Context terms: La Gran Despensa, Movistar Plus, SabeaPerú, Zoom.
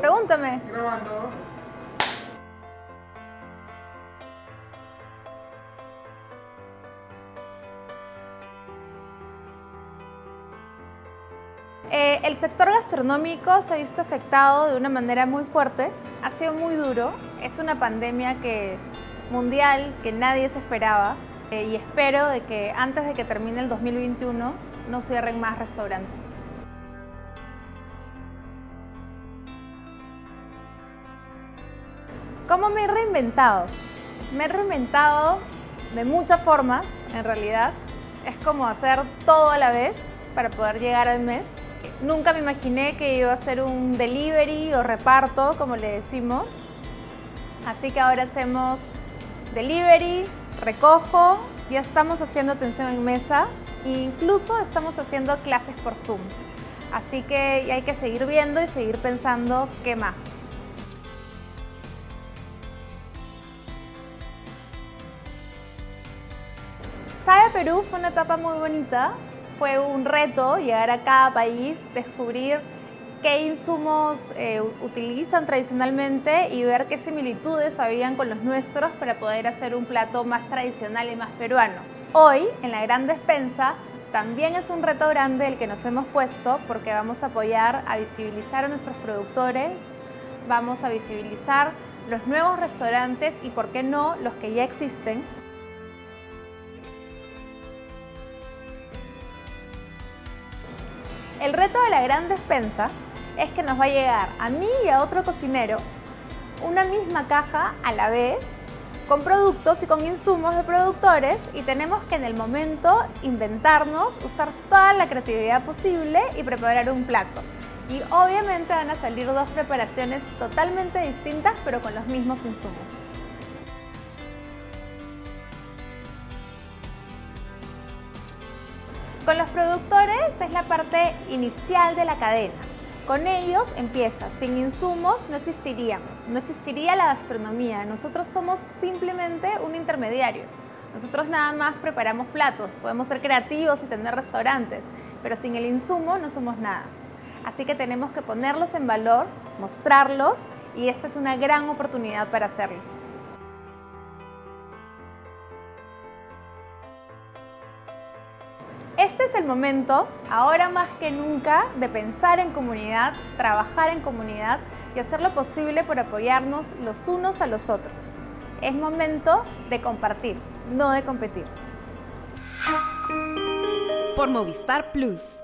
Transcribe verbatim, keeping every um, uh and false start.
Pregúntame. Grabando. Eh, el sector gastronómico se ha visto afectado de una manera muy fuerte. Ha sido muy duro. Es una pandemia que, mundial que nadie se esperaba. Eh, y espero de que antes de que termine el dos mil veintiuno no cierren más restaurantes. ¿Cómo me he reinventado? Me he reinventado de muchas formas, en realidad. Es como hacer todo a la vez para poder llegar al mes. Nunca me imaginé que iba a hacer un delivery o reparto, como le decimos. Así que ahora hacemos delivery, recojo, ya estamos haciendo atención en mesa e incluso estamos haciendo clases por Zoom. Así que hay que seguir viendo y seguir pensando qué más. Sabe Perú fue una etapa muy bonita, fue un reto llegar a cada país, descubrir qué insumos eh, utilizan tradicionalmente y ver qué similitudes habían con los nuestros para poder hacer un plato más tradicional y más peruano. Hoy, en La Gran Despensa, también es un reto grande el que nos hemos puesto porque vamos a apoyar a visibilizar a nuestros productores, vamos a visibilizar los nuevos restaurantes y, por qué no, los que ya existen. El reto de La Gran Despensa es que nos va a llegar a mí y a otro cocinero una misma caja a la vez con productos y con insumos de productores y tenemos que en el momento inventarnos, usar toda la creatividad posible y preparar un plato. Y obviamente van a salir dos preparaciones totalmente distintas pero con los mismos insumos. Con los productores es la parte inicial de la cadena. Con ellos empieza. Sin insumos no existiríamos, no existiría la gastronomía. Nosotros somos simplemente un intermediario. Nosotros nada más preparamos platos, podemos ser creativos y tener restaurantes, pero sin el insumo no somos nada. Así que tenemos que ponerlos en valor, mostrarlos y esta es una gran oportunidad para hacerlo. Este es el momento, ahora más que nunca, de pensar en comunidad, trabajar en comunidad y hacer lo posible por apoyarnos los unos a los otros. Es momento de compartir, no de competir. Por Movistar Plus.